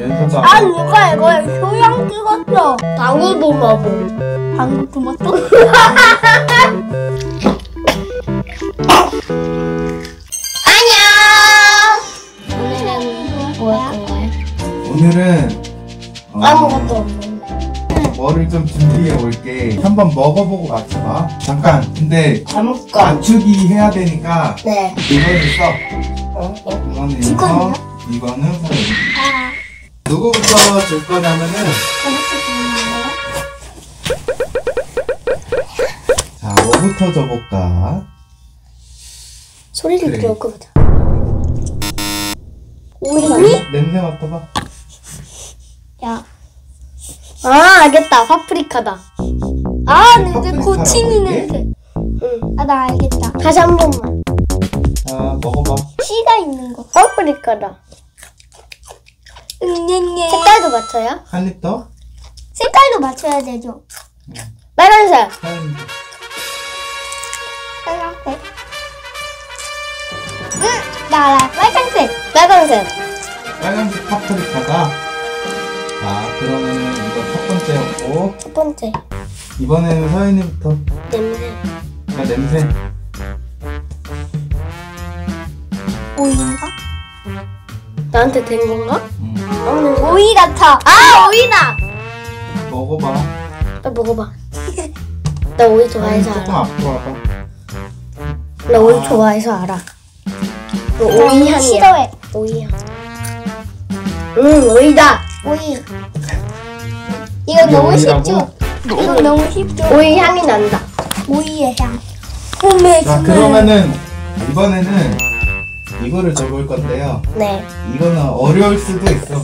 아, 누가 이거에 소양 찍었어. 방울 도마보. 방울 도마보? 안녕! 오늘은 뭐 할 건가요? 오늘은 아무것도 없는데 뭐를 좀 준비해 올게. 한번 먹어보고 맞춰봐. 잠깐, 근데 잠깐 맞추기 해야 되니까. 네. 이거는 써. 이거는 이거, 이거는 서. 누구부터 줄 거냐면은 자, 뭐부터 줘볼까? 소리를 그래. 들어볼까 보자. 오이? 냄새 맡아봐. 야, 아, 알겠다. 파프리카다. 아, 냄새 고치미 냄새. 응, 아, 나 알겠다. 다시 한 번만. 자, 먹어봐. 씨가 있는 거. 파프리카다. 색깔도 맞춰요? 한 입 더? 색깔도 맞춰야 되죠? 빨간색! 빨간색. 응! 나 알아. 빨간색! 빨간색! 빨간색 파프리카다. 자, 그러면 이거 첫 번째였고. 첫 번째. 이번에는 서연이부터. 냄새. 야, 냄새. 오이인가? 나한테 된 건가? 오이 같아. 아, 오이다. 먹어봐. 나 먹어봐. 나 오이 좋아해서 알아. 조금 앞으로 와봐. 나 오이 좋아해서 알아. 오이 향이야. 싫어해. 오이 향. 오이다. 오이. 이건 너무 쉽죠? 이건 너무 쉽죠? 오이 향이 난다. 오이의 향. 오메. 자, 그러면은 이번에는 이거를 줘볼 건데요. 네. 이거는 어려울 수도 있어.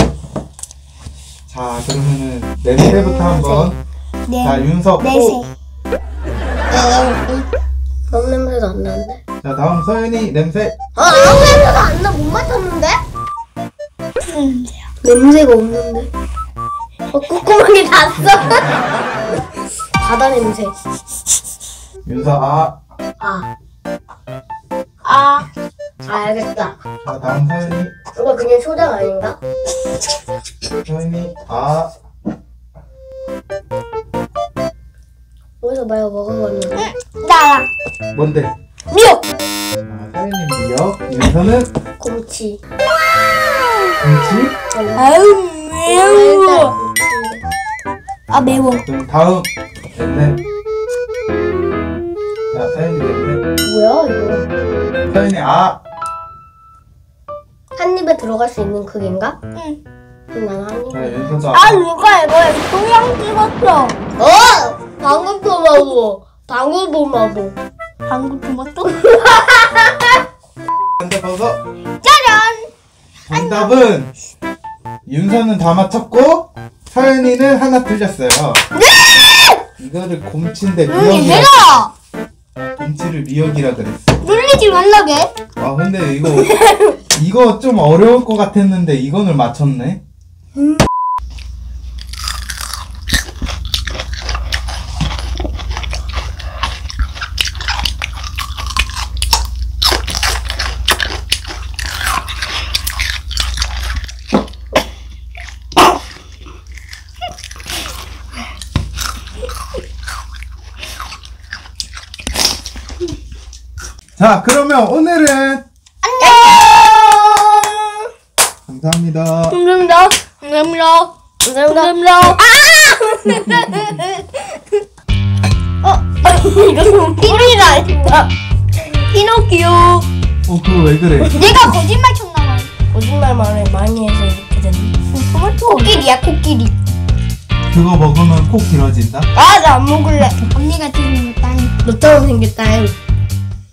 자, 그러면은 냄새부터 한번. 네. 자, 윤석. 냄새. 아무 냄새도 안 나는데. 자, 다음 서연이 냄새. 아무 냄새도 안 나. 못 맡았는데? 무슨 냄새야? 냄새가 없는데. 콧구멍이 났어. 바다 냄새. 윤석. 알겠다. 자, 다음 서연이. 이거 그냥 초장 아닌가? 서연이. 어디서 말고 먹어봤는데? 나. 뭔데? 미역. 아, 서연이 미역. 윤서는? 곰치. 곰치? 아유, 매워. 아, 매워. 그럼 다음. 냄새. 자, 서연이 냄새. 뭐야 이거? 서연이. 한 입에 들어갈 수 있는 크기인가? 응. 난 한 입. 아, 누가 이거에 소양 찍었어. 방울토마토. 방울토마토. 방울토마토? 근데 벌써. 짜잔! 정답은 윤서는 다 맞췄고 서연이는 하나 틀렸어요. 네! 이거를 곰치인데 미역이야. 곰치를 미역이라 그랬어. 놀리지 말라게. 아, 근데 이거 좀 어려울 것 같았는데 이거를 맞췄네. 자, 그러면 오늘은 감사합니다. 감사합니다. 감사합니다. 감사합니다. 이거 피노키라 했다. 피노키오. 그거 왜 그래? 내가 거짓말 쳤나봐. 거짓말 말을 많이 해서 이렇게 됐네. 코끼리야, 코끼리. 그거 먹으면 코 길어진다? 아, 나 안 먹을래. 언니가 지금 너 따위. 너처럼 생겼다.